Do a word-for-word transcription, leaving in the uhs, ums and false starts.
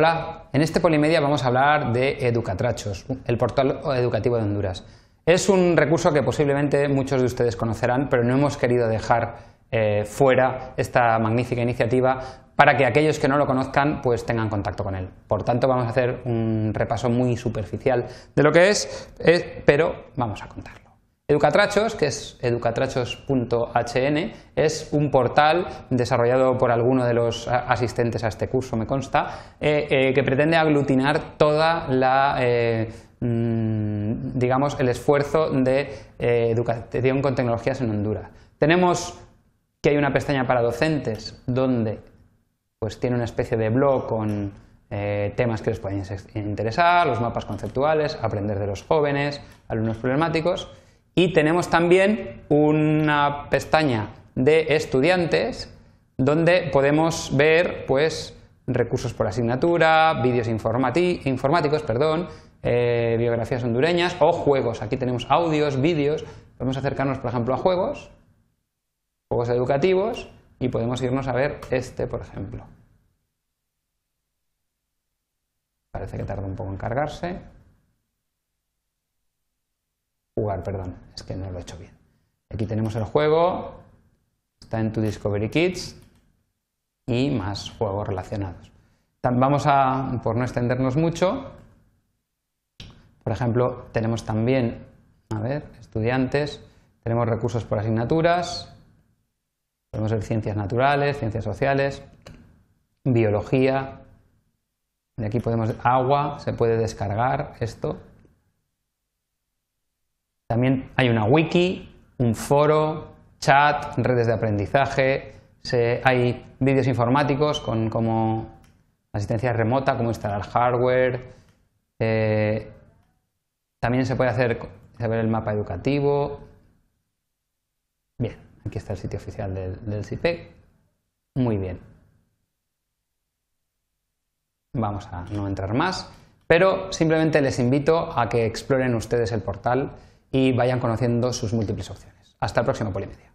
Hola, en este Polimedia vamos a hablar de Educatrachos, el portal educativo de Honduras. Es un recurso que posiblemente muchos de ustedes conocerán, pero no hemos querido dejar eh, fuera esta magnífica iniciativa para que aquellos que no lo conozcan pues tengan contacto con él. Por tanto, vamos a hacer un repaso muy superficial de lo que es, eh, pero vamos a contarlo. Educatrachos, que es educatrachos punto h n, es un portal desarrollado por alguno de los asistentes a este curso, me consta, eh, eh, que pretende aglutinar toda la, eh, digamos, el esfuerzo de eh, educación con tecnologías en Honduras. Tenemos que hay una pestaña para docentes donde pues tiene una especie de blog con Eh, temas que les pueden interesar, los mapas conceptuales, aprender de los jóvenes, alumnos problemáticos. Y tenemos también una pestaña de estudiantes donde podemos ver pues recursos por asignatura, vídeos informáticos, perdón, eh, biografías hondureñas o juegos. Aquí tenemos audios, vídeos. Podemos acercarnos, por ejemplo, a juegos, juegos educativos, y podemos irnos a ver este, por ejemplo. Parece que tarda un poco en cargarse. Jugar, perdón, es que no lo he hecho bien. Aquí tenemos el juego, está en tu Discovery Kids y más juegos relacionados. Vamos a, por no extendernos mucho, por ejemplo, tenemos también, a ver, estudiantes, tenemos recursos por asignaturas, podemos ver ciencias naturales, ciencias sociales, biología, de aquí podemos, agua, se puede descargar esto. También hay una wiki, un foro, chat, redes de aprendizaje, se, hay vídeos informáticos con como asistencia remota, como instalar hardware. Eh, también se puede hacer ver el mapa educativo. Bien, aquí está el sitio oficial del, del C I P E C. Muy bien. Vamos a no entrar más, pero simplemente les invito a que exploren ustedes el portal y vayan conociendo sus múltiples opciones. Hasta el próximo Polimedia.